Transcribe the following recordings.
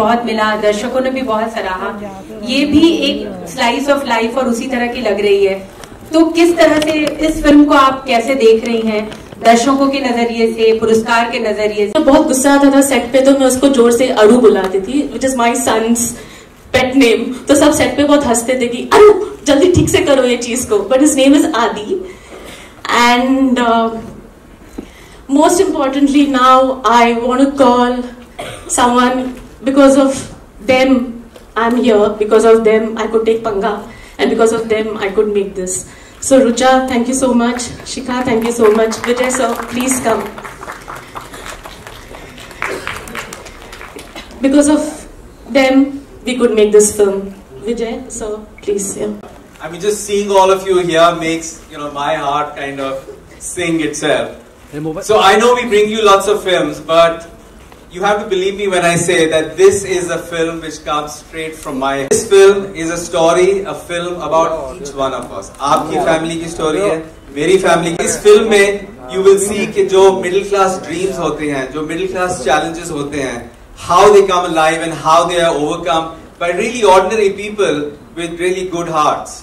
बहुत मिला, दर्शकों ने भी बहुत सराहा, ये भी एक स्लाइस ऑफ लाइफ और उसी तरह की लग रही है। तो किस तरह से इस फिल्म को आप कैसे देख रही हैं दर्शकों के नजरिए से, पुरस्कार के नजरिए से? बहुत गुस्सा आता था सेट पे, तो मैं उसको जोर से अरू बुलाती थी, which is my son's pet name. तो सब सेट पे बहुत हंसते थे कि अरू जल्दी ठीक से करो ये चीज को, but his name is Adi. And most importantly now I want to call someone, because of them I'm here, because of them I could take Panga, and because of them I could make this. So Rucha, thank you so much. Shikha, thank you so much. Vijay sir, please come. Because of them we could make this film. Vijay sir, please. Yeah. I mean, just seeing all of you here makes, you know, my heart kind of sing itself. So I know we bring you lots of films, but you have to believe me when I say that this is a film which comes straight from my heart. This film is a story, a film about each one of us. आपकी family की story है, मेरी family की। इस film में you will see कि जो middle class dreams होते हैं, जो middle class challenges होते हैं, how they come alive and how they are overcome by really ordinary people with really good hearts.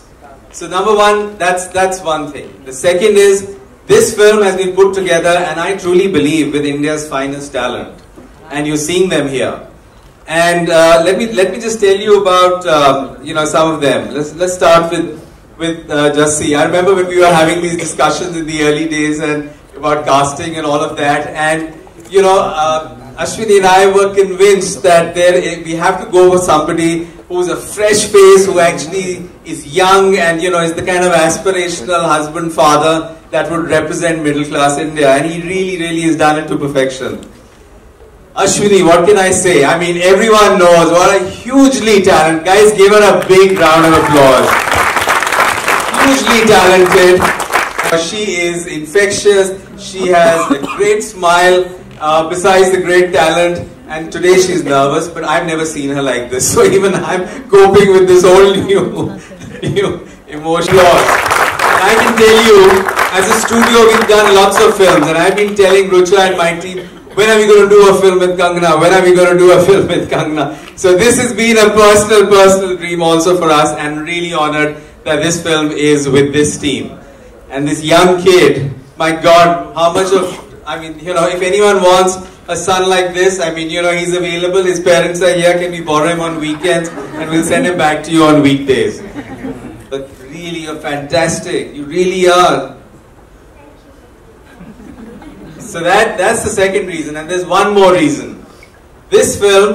So number one, that's one thing. The second is, this film has been put together, and I truly believe, with India's finest talent, and you're seeing them here. And let me just tell you about you know, some of them. Let's start with Jassi. I remember when we were having these discussions in the early days and about casting and all of that. And you know, Ashwini and I were convinced that we have to go with somebody who's a fresh face, who actually is young, and you know, is the kind of aspirational husband, father that would represent middle class India, and he really has done it to perfection. Ashwini, what can I say? I mean, everyone knows what a hugely talented. Guys, give her a big round of applause. Hugely talented. She is infectious. She has a great smile. Besides the great talent, and today she's nervous, but I've never seen her like this. So even I'm coping with this whole new emotional loss. I can tell you, as a studio, we've done lots of films, and I've been telling Rucha and my team, when are we going to do a film with Kangana? When are we going to do a film with Kangana? So this has been a personal dream also for us, and really honored that this film is with this team. And this young kid, my God, how much of, I mean, you know, if anyone wants a son like this, I mean, you know, he's available, his parents are here, can we borrow him on weekends, and we'll send him back to you on weekdays. But really, you're fantastic. You really are. So that's the second reason, and there's one more reason. This film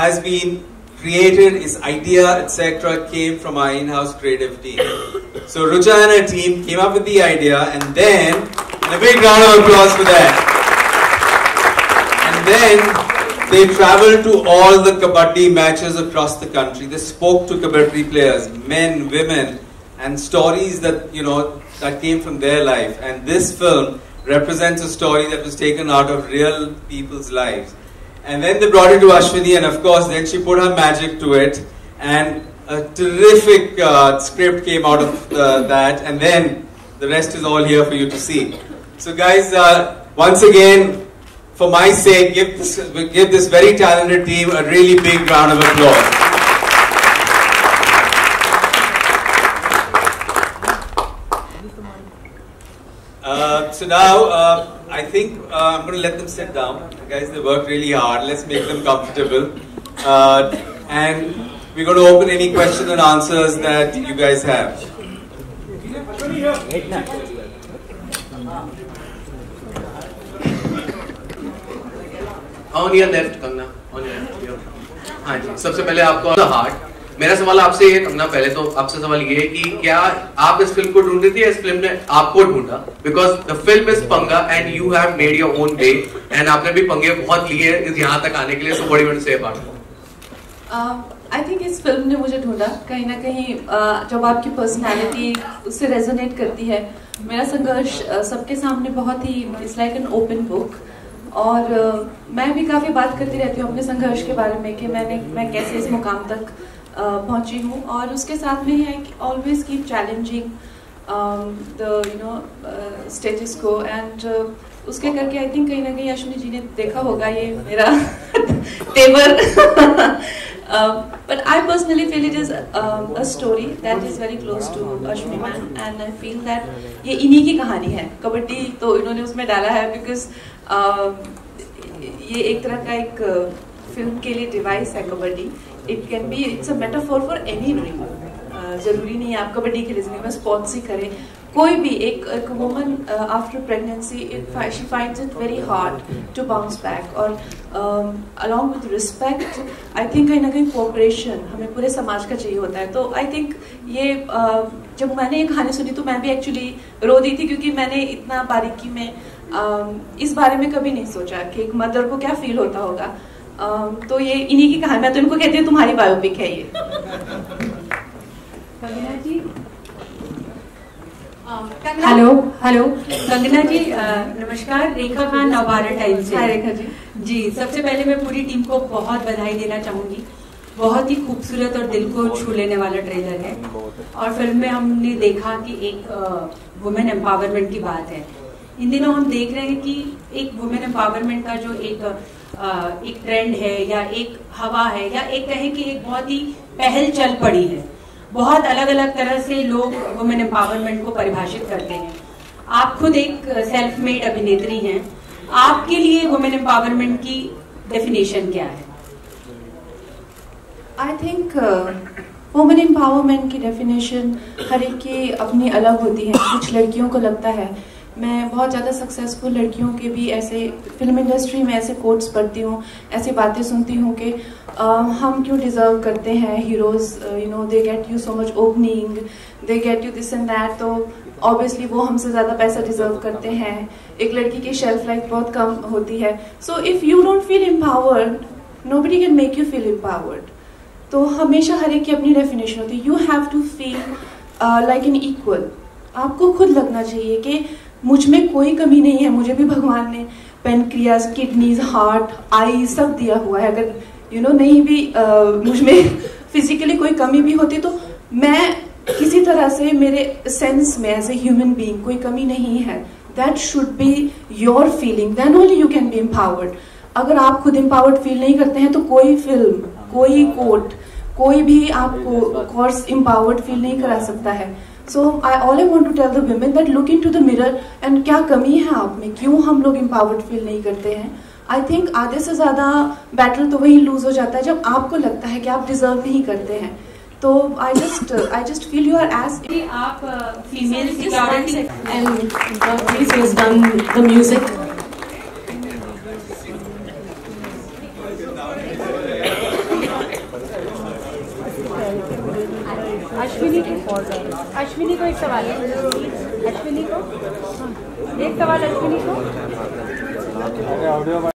has been created, its idea, etc., came from our in-house creative team. So Rucha and her team came up with the idea, and then, and a big round of applause for that. And then, they traveled to all the kabaddi matches across the country. They spoke to kabaddi players, men, women, and stories that, you know, that came from their life. And this film represents a story that was taken out of real people's lives. And then they brought it to Ashwini, and of course, then she put her magic to it. And a terrific script came out of that. And then the rest is all here for you to see. So guys, once again, for my sake, give this very talented team a really big round of applause. So now, I think I'm going to let them sit down. Guys, they worked really hard. Let's make them comfortable. And we're going to open any questions and answers that you guys have. On your left, Kangana. On your left. हाँ जी, सबसे पहले आपको the heart. मेरा सवाल आपसे ये, कंगना, पहले तो आपसे सवाल ये है कि क्या आप इस फिल्म को ढूंढ रही थी, इस फिल्म ने आपको ढूंढा? Because the film is Panga and you have made your own way, and आपने भी पंगे बहुत लिए इस यहाँ तक आने के लिए, so what do you want to say about it? I think इस फिल्म ने मुझे ढूंढा कहीं ना कहीं, जब आपकी पर्सनालिटी उससे रेजोनेट करती है। मेरा संघर्ष सबके सामने बहुत ही, it's like an open book. और मैं भी काफ़ी बात करती रहती हूँ अपने संघर्ष के बारे में कि मैं कैसे इस मुकाम तक पहुँची हूँ, और उसके साथ में ही है कि always keep challenging the you know stages को, एंड उसके करके आई थिंक कहीं ना कहीं अश्विनी जी ने देखा होगा ये मेरा They were. But I personally feel it is a story that is very close to Ashwini ma'am, and I feel that ये इन्हीं की कहानी है. कबड्डी तो इन्होंने उसमें डाला है because ये एक तरह का एक फिल्म के लिए डिवाइस है kabaddi. It can be it's a metaphor for any dream. जरूरी नहीं है आप कबड्डी के लिए स्पोर्ट्स ही करें. कोई भी एक woman after pregnancy she finds it very hard to bounce back. और along with respect I think कहीं ना कहीं कोऑपरेशन हमें पूरे समाज का चाहिए होता है. तो आई थिंक ये जब मैंने ये कहानी सुनी तो मैं भी एक्चुअली रो दी थी, क्योंकि मैंने इतना बारीकी में इस बारे में कभी नहीं सोचा कि एक मदर को क्या फील होता होगा. तो ये इन्हीं की कहानी. मैं तो इनको कहती हूँ तुम्हारी बायोपिक है ये. हेलो हेलो कंगना जी, नमस्कार. रेखा खान नवभारत टाइम्स से. हाय रेखा जी. जी सबसे पहले मैं पूरी टीम को बहुत बधाई देना चाहूँगी. बहुत ही खूबसूरत और दिल को छू लेने वाला ट्रेलर है, और फिल्म में हमने देखा कि एक वुमेन एम्पावरमेंट की बात है. इन दिनों हम देख रहे हैं कि एक वुमेन एम्पावरमेंट का जो एक ट्रेंड है या एक हवा है या एक कहें कि एक बहुत ही पहल चल पड़ी है. बहुत अलग अलग तरह से लोग वुमेन एम्पावरमेंट को परिभाषित करते हैं. आप खुद एक सेल्फ मेड अभिनेत्री हैं, आपके लिए वुमेन एम्पावरमेंट की डेफिनेशन क्या है? आई थिंक वुमेन एम्पावरमेंट की डेफिनेशन हर एक की अपनी अलग होती है. कुछ लड़कियों को लगता है, मैं बहुत ज़्यादा सक्सेसफुल लड़कियों के भी ऐसे फिल्म इंडस्ट्री में ऐसे कोट्स पढ़ती हूँ, ऐसी बातें सुनती हूँ कि हम क्यों डिज़र्व करते हैं heroes, you know they get you so much opening, they get you this and that, तो ऑब्वियसली वो हमसे ज़्यादा पैसा डिज़र्व करते हैं. एक लड़की की शेल्फ लाइफ बहुत कम होती है. So if you don't feel empowered, nobody can make you feel empowered. तो हमेशा हर एक की अपनी डेफिनेशन होती है. You have to feel like an equal. आपको खुद लगना चाहिए कि मुझ में कोई कमी नहीं है, मुझे भी भगवान ने पेनक्रियाज, किडनीज, हार्ट, आई सब दिया हुआ है. अगर यू नो नहीं भी मुझ में फिजिकली कोई कमी भी होती तो मैं किसी तरह से मेरे सेंस में एज ए ह्यूमन बीइंग कोई कमी नहीं है. That should be your feeling, then only you can be empowered. अगर आप खुद एम्पावर्ड फील नहीं करते हैं तो कोई फिल्म, कोई कोर्ट, कोई भी आपको कोर्स एम्पावर्ड फील नहीं करा सकता है. So I want to tell the women that look into the mirror and क्या कमी है आप में, क्यों हम लोग empowered feel नहीं करते हैं. I think आधे से ज़्यादा battle तो वही lose हो जाता है जब आपको लगता है कि आप deserve नहीं करते हैं. तो I just feel you are as आप female security and please has done the music. Ashwini को एक सवाल है. अश्विनी को एक सवाल. अश्विनी को